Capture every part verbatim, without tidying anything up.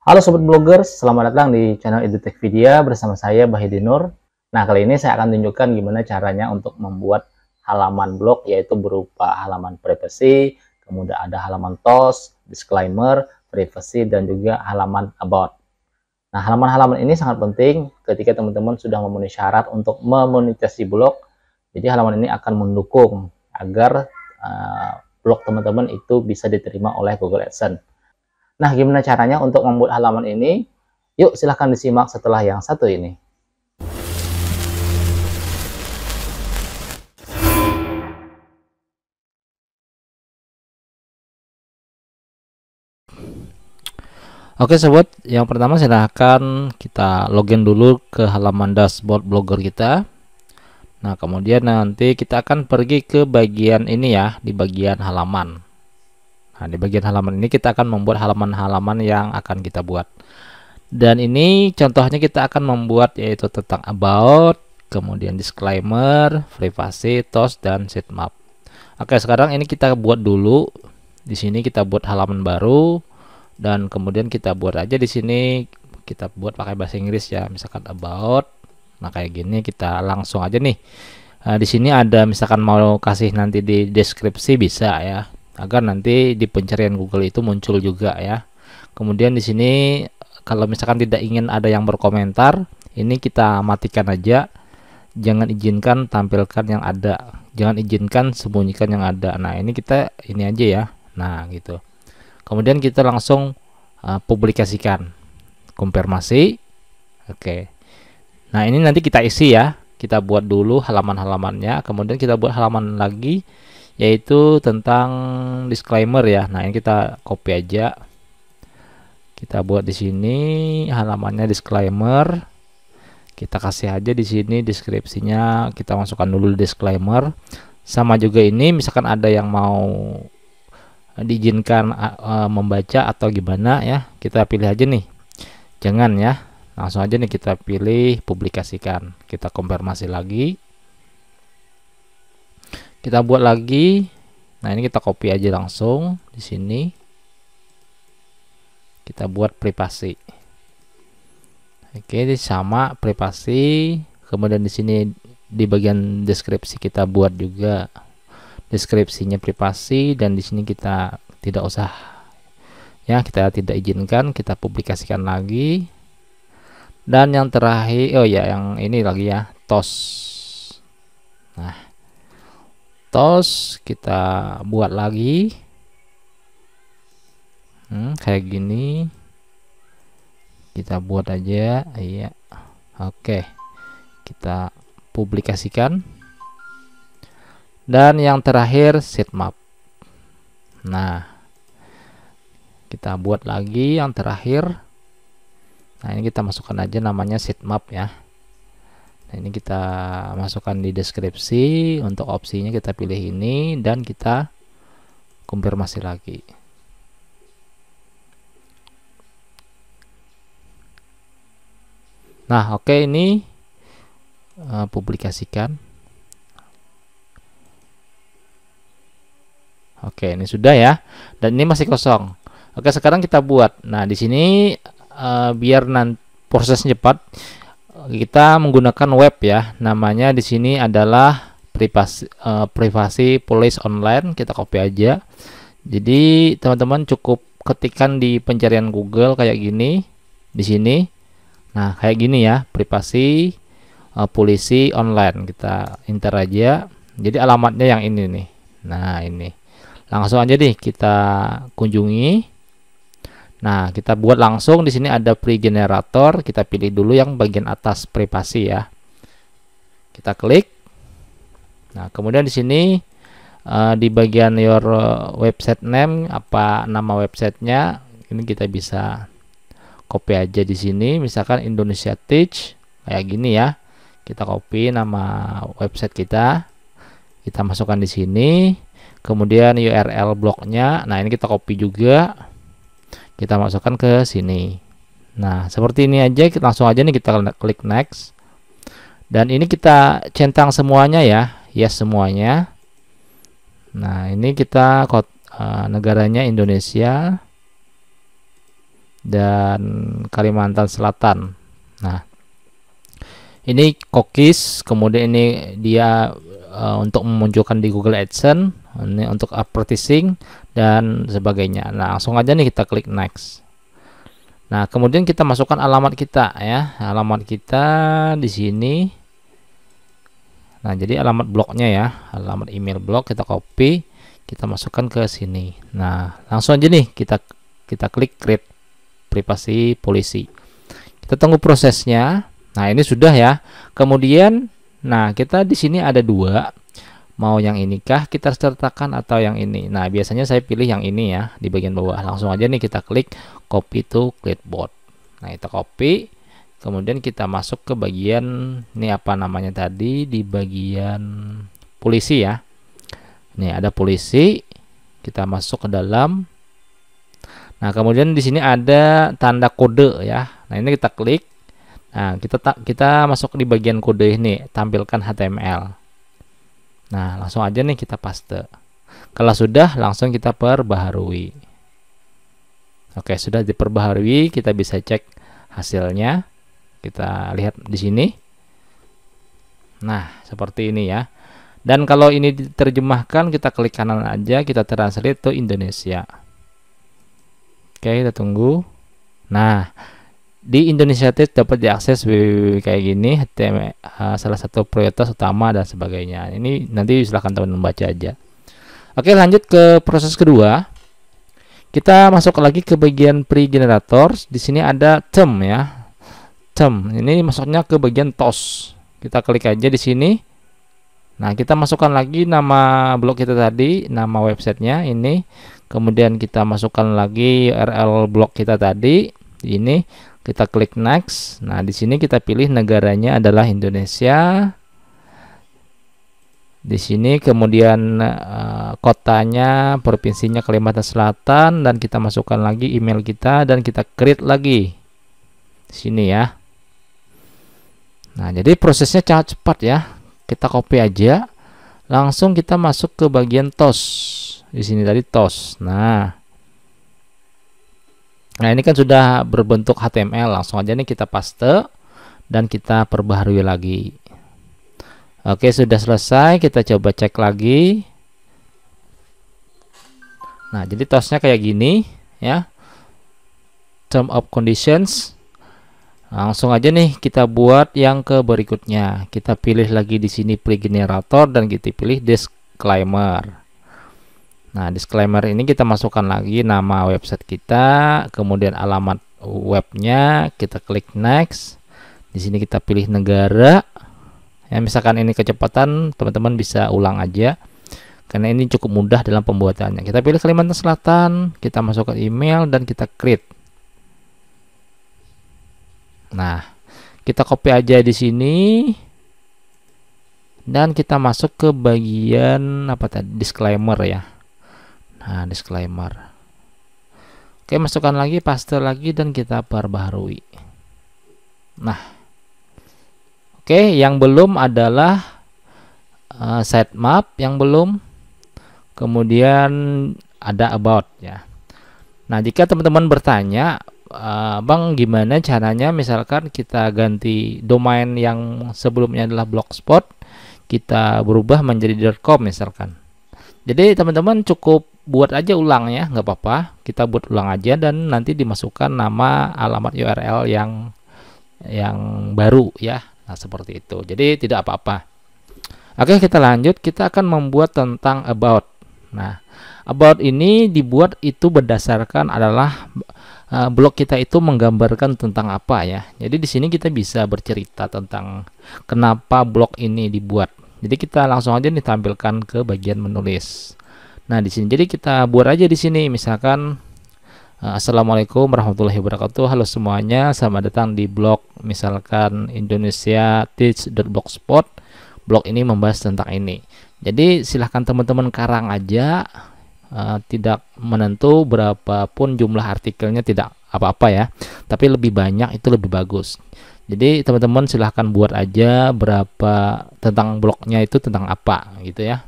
Halo Sobat Blogger, selamat datang di channel EduTekPedia bersama saya Bahyudinnor. Nah, kali ini saya akan tunjukkan gimana caranya untuk membuat halaman blog, yaitu berupa halaman privacy, kemudian ada halaman toast, disclaimer, privacy, dan juga halaman about. Nah, halaman-halaman ini sangat penting ketika teman-teman sudah memenuhi syarat untuk memonetisasi blog. Jadi halaman ini akan mendukung agar uh, blog teman-teman itu bisa diterima oleh Google AdSense. Nah, gimana caranya untuk membuat halaman ini? Yuk, silahkan disimak setelah yang satu ini. Oke sobat, yang pertama silahkan kita login dulu ke halaman dashboard Blogger kita. Nah, kemudian nanti kita akan pergi ke bagian ini ya, di bagian halaman. Nah, di bagian halaman ini kita akan membuat halaman-halaman yang akan kita buat. Dan ini contohnya kita akan membuat yaitu tentang about, kemudian disclaimer, privasi, toast, dan sitemap. Oke, sekarang ini kita buat dulu. Di sini kita buat halaman baru dan kemudian kita buat aja di sini, kita buat pakai bahasa Inggris ya, misalkan about. Nah, kayak gini kita langsung aja nih. Nah, di sini ada misalkan mau kasih nanti di deskripsi bisa ya, agar nanti di pencarian Google itu muncul juga ya. Kemudian di sini kalau misalkan tidak ingin ada yang berkomentar, ini kita matikan aja. Jangan izinkan tampilkan yang ada. Jangan izinkan sembunyikan yang ada. Nah, ini kita ini aja ya. Nah, gitu. Kemudian kita langsung uh, publikasikan. Konfirmasi. Oke. Nah, ini nanti kita isi ya. Kita buat dulu halaman-halamannya, kemudian kita buat halaman lagi yaitu tentang disclaimer ya. Nah, ini kita copy aja. Kita buat di sini halamannya disclaimer. Kita kasih aja di sini deskripsinya, kita masukkan dulu disclaimer. Sama juga ini misalkan ada yang mau diizinkan uh, membaca atau gimana ya, kita pilih aja nih. Jangan ya. Langsung aja nih kita pilih publikasikan. Kita konfirmasi lagi. Kita buat lagi. Nah, ini kita copy aja langsung di sini. Kita buat privasi. Oke, ini sama privasi. Kemudian di sini di bagian deskripsi kita buat juga deskripsinya privasi, dan di sini kita tidak usah ya, kita tidak izinkan, kita publikasikan lagi. Dan yang terakhir, oh ya, yang ini lagi ya, toast. Nah, toast kita buat lagi hmm, kayak gini kita buat aja. Iya, oke, kita publikasikan. Dan yang terakhir sitemap. Nah, kita buat lagi yang terakhir. Nah, ini kita masukkan aja namanya sitemap ya. Nah, ini kita masukkan di deskripsi. Untuk opsinya kita pilih ini dan kita konfirmasi lagi. Nah, oke, okay, ini uh, publikasikan. Oke, okay, ini sudah ya. Dan ini masih kosong. Oke, okay, sekarang kita buat. Nah, di sini uh, biar nanti prosesnya cepat, kita menggunakan web ya, namanya di sini adalah Privacy, uh, Privacy Policy Online. Kita copy aja. Jadi teman-teman cukup ketikan di pencarian Google kayak gini di sini. Nah, kayak gini ya, Privacy uh, Policy Online. Kita enter aja. Jadi alamatnya yang ini nih. Nah, ini langsung aja deh kita kunjungi. Nah, kita buat langsung di sini ada pre-generator. Kita pilih dulu yang bagian atas privasi ya. Kita klik. Nah, kemudian di sini uh, di bagian your website name, apa nama websitenya? Ini kita bisa copy aja di sini. Misalkan Indonesia Teach kayak gini ya. Kita copy nama website kita. Kita masukkan di sini. Kemudian U R L blognya. Nah, ini kita copy juga. Kita masukkan ke sini. Nah, seperti ini aja, kita langsung aja nih kita klik next. Dan ini kita centang semuanya ya, yes semuanya. Nah, ini kita uh, negaranya Indonesia, dan Kalimantan Selatan. Nah, ini cookies, kemudian ini dia uh, untuk memunculkan di Google AdSense, ini untuk advertising dan sebagainya. Nah, langsung aja nih kita klik next. Nah, kemudian kita masukkan alamat kita ya. Alamat kita di sini. Nah, jadi alamat blognya ya, alamat email blog kita copy, kita masukkan ke sini. Nah, langsung aja nih kita kita klik create privacy policy. Kita tunggu prosesnya. Nah, ini sudah ya. Kemudian nah, kita di sini ada dua. Mau yang ini kah kita sertakan atau yang ini? Nah, biasanya saya pilih yang ini ya, di bagian bawah. Langsung aja nih kita klik copy to clipboard. Nah, kita copy, kemudian kita masuk ke bagian ini, apa namanya tadi, di bagian polisi ya. Nih ada polisi, kita masuk ke dalam. Nah, kemudian di sini ada tanda kode ya. Nah, ini kita klik. Nah, kita kita masuk di bagian kode ini, tampilkan H T M L. Nah, langsung aja nih kita paste. Kalau sudah, langsung kita perbaharui. Oke, sudah diperbaharui, kita bisa cek hasilnya. Kita lihat di sini. Nah, seperti ini ya. Dan kalau ini diterjemahkan, kita klik kanan aja, kita translate to Indonesia. Oke, kita tunggu. Nah, di Indonesia Teach dapat diakses www kayak gini, H T M L, salah satu prioritas utama dan sebagainya. Ini nanti silahkan teman-teman baca aja. Oke, lanjut ke proses kedua. Kita masuk lagi ke bagian pre-generator. Di sini ada term ya, term. Ini masuknya ke bagian T O S. Kita klik aja di sini. Nah, kita masukkan lagi nama blog kita tadi, nama websitenya ini. Kemudian kita masukkan lagi U R L blog kita tadi, ini. Kita klik next. Nah, di sini kita pilih negaranya adalah Indonesia. Di sini kemudian uh, kotanya, provinsinya Kalimantan Selatan, dan kita masukkan lagi email kita dan kita create lagi. Di sini ya. Nah, jadi prosesnya sangat cepat ya. Kita copy aja. Langsung kita masuk ke bagian T O S. Di sini tadi T O S. Nah, Nah ini kan sudah berbentuk H T M L, langsung aja nih kita paste dan kita perbaharui lagi. Oke, sudah selesai, kita coba cek lagi. Nah, jadi T O S-nya kayak gini ya, term of conditions. Langsung aja nih kita buat yang ke berikutnya. Kita pilih lagi di sini pre-generator dan kita pilih disclaimer. Nah, disclaimer ini kita masukkan lagi nama website kita, kemudian alamat webnya, kita klik next. Di sini kita pilih negara. Ya, misalkan ini kecepatan, teman-teman bisa ulang aja. Karena ini cukup mudah dalam pembuatannya. Kita pilih Kalimantan Selatan, kita masukkan email dan kita create. Nah, kita copy aja di sini. Dan kita masuk ke bagian apa tadi? Disclaimer ya. Nah, disclaimer. Oke, masukkan lagi, paste lagi, dan kita perbaharui. Nah, oke, yang belum adalah uh, sitemap yang belum, kemudian ada about ya. Nah, jika teman-teman bertanya, uh, bang, gimana caranya? Misalkan kita ganti domain yang sebelumnya adalah blogspot, kita berubah menjadi .com misalkan. Jadi teman-teman cukup buat aja ulang ya, nggak apa-apa. Kita buat ulang aja dan nanti dimasukkan nama, alamat U R L yang yang baru ya. Nah, seperti itu. Jadi tidak apa-apa. Oke, kita lanjut. Kita akan membuat tentang about. Nah, about ini dibuat itu berdasarkan adalah uh, blog kita itu menggambarkan tentang apa ya. Jadi di sini kita bisa bercerita tentang kenapa blog ini dibuat. Jadi kita langsung aja nih tampilkan ke bagian menulis. Nah, di sini jadi kita buat aja di sini misalkan Assalamualaikum warahmatullahi wabarakatuh. Halo semuanya, selamat datang di blog misalkan Indonesia Teach.blogspot. Blog ini membahas tentang ini. Jadi silahkan teman-teman karang aja, uh, tidak menentu berapapun jumlah artikelnya, tidak apa-apa ya. Tapi lebih banyak itu lebih bagus. Jadi teman-teman silahkan buat aja berapa tentang blognya itu tentang apa gitu ya.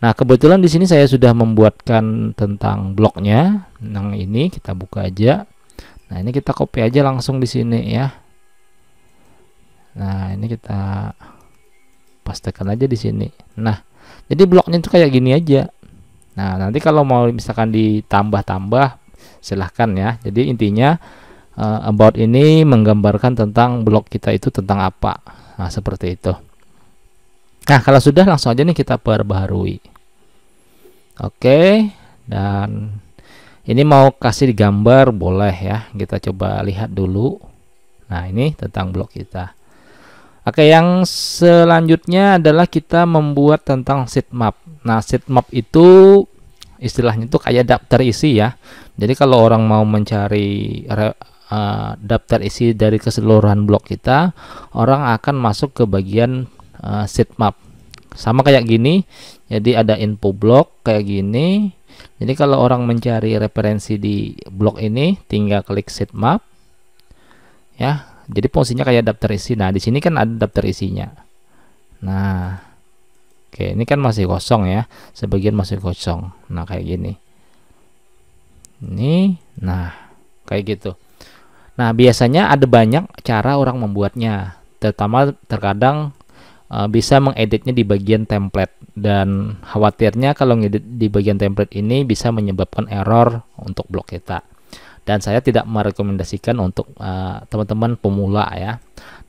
Nah, kebetulan di sini saya sudah membuatkan tentang blognya. Yang ini kita buka aja. Nah, ini kita copy aja langsung di sini ya. Nah, ini kita pastekan aja di sini. Nah, jadi bloknya itu kayak gini aja. Nah, nanti kalau mau misalkan ditambah-tambah silahkan ya. Jadi intinya uh, about ini menggambarkan tentang blog kita itu tentang apa. Nah, seperti itu. Nah, kalau sudah langsung aja nih kita perbaharui. Oke, dan ini mau kasih gambar boleh ya, kita coba lihat dulu. Nah, ini tentang blog kita. Oke, yang selanjutnya adalah kita membuat tentang sitemap. Nah, sitemap itu istilahnya itu kayak daftar isi ya. Jadi kalau orang mau mencari uh, daftar isi dari keseluruhan blog kita, orang akan masuk ke bagian uh, sitemap. Sama kayak gini, jadi ada info blog kayak gini. Jadi kalau orang mencari referensi di blog ini, tinggal klik sitemap. Ya, jadi fungsinya kayak daftar isi. Nah, di sini kan ada daftar isinya. Nah, oke, ini kan masih kosong ya. Sebagian masih kosong. Nah, kayak gini. Ini, nah, kayak gitu. Nah, biasanya ada banyak cara orang membuatnya. Terutama terkadang bisa mengeditnya di bagian template, dan khawatirnya kalau ngedit di bagian template ini bisa menyebabkan error untuk blog kita, dan saya tidak merekomendasikan untuk teman-teman uh, pemula ya.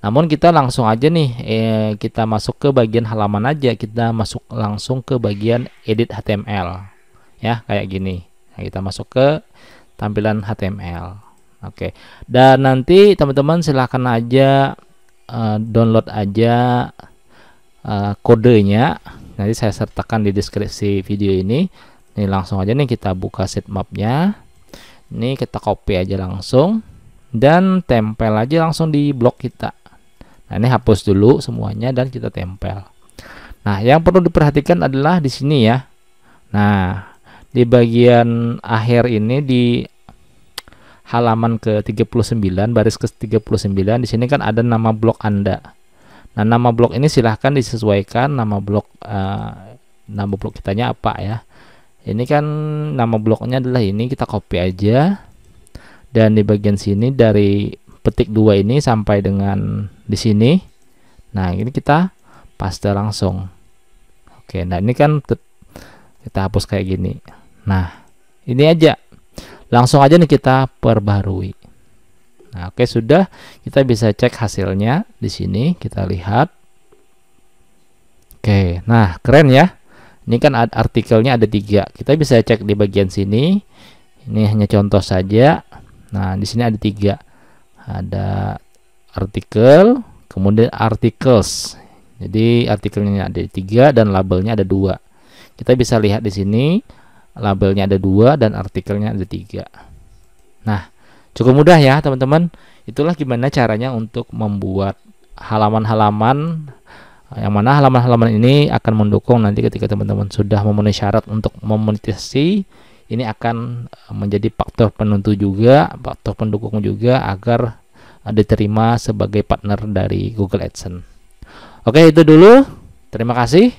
Namun kita langsung aja nih eh, kita masuk ke bagian halaman aja, kita masuk langsung ke bagian edit H T M L ya, kayak gini. Nah, kita masuk ke tampilan H T M L. Oke, dan nanti teman-teman silahkan aja uh, download aja Uh, kodenya, nanti saya sertakan di deskripsi video ini. Ini langsung aja nih kita buka sitemapnya. Ini kita copy aja langsung dan tempel aja langsung di blog kita. Nah, ini hapus dulu semuanya dan kita tempel. Nah, yang perlu diperhatikan adalah di sini ya. Nah, di bagian akhir ini di halaman ke tiga puluh sembilan, baris ke tiga puluh sembilan, di sini kan ada nama blog Anda. Nah, nama blog ini silahkan disesuaikan nama blog uh, nama blog kitanya apa ya. Ini kan nama blognya adalah ini, kita copy aja. Dan di bagian sini dari petik dua ini sampai dengan di sini. Nah, ini kita paste langsung. Oke, nah ini kan kita hapus kayak gini. Nah, ini aja. Langsung aja nih kita perbaharui. Nah, oke, sudah, kita bisa cek hasilnya di sini, kita lihat. Oke, nah keren ya. Ini kan artikelnya ada tiga, kita bisa cek di bagian sini. Ini hanya contoh saja. Nah, di sini ada tiga, ada artikel, kemudian articles. Jadi artikelnya ada tiga dan labelnya ada dua. Kita bisa lihat di sini, labelnya ada dua dan artikelnya ada tiga. Nah, cukup mudah ya teman-teman. Itulah gimana caranya untuk membuat halaman-halaman, yang mana halaman-halaman ini akan mendukung nanti ketika teman-teman sudah memenuhi syarat untuk memonetisasi. Ini akan menjadi faktor penentu juga, faktor pendukung juga agar diterima sebagai partner dari Google AdSense. Oke, itu dulu. Terima kasih.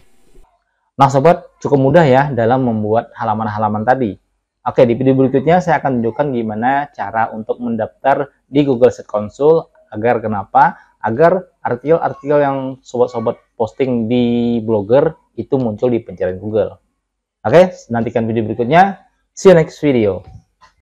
Nah sobat, cukup mudah ya dalam membuat halaman-halaman tadi. Oke, di video berikutnya saya akan tunjukkan gimana cara untuk mendaftar di Google Search Console, agar kenapa? Agar artikel-artikel yang sobat-sobat posting di Blogger itu muncul di pencarian Google. Oke, nantikan video berikutnya. See you next video.